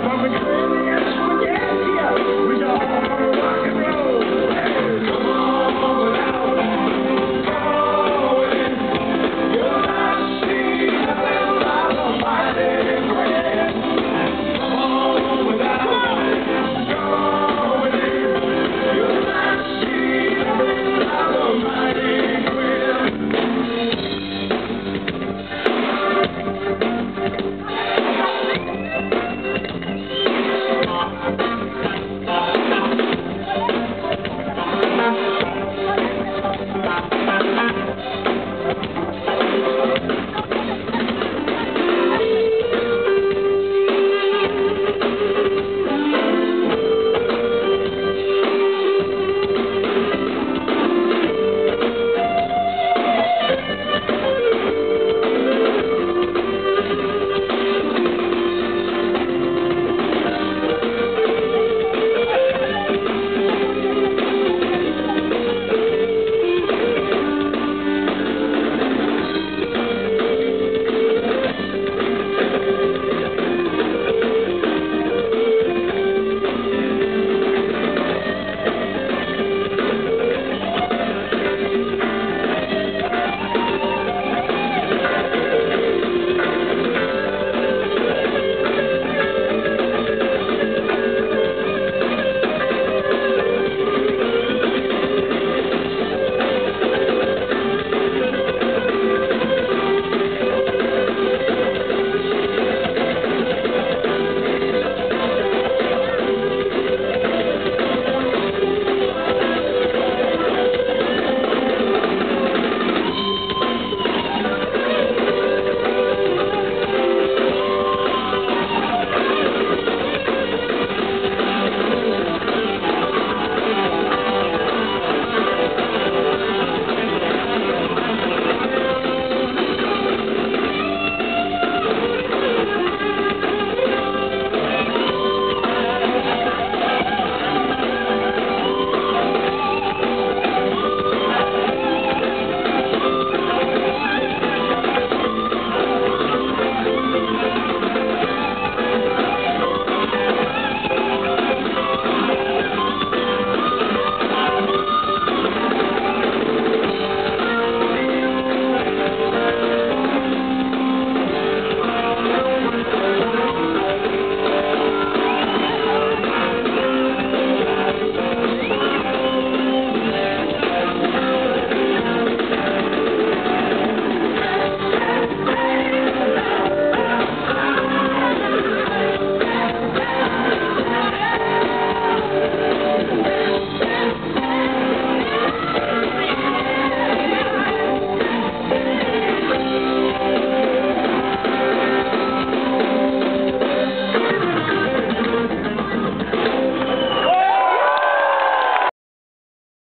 Somebody,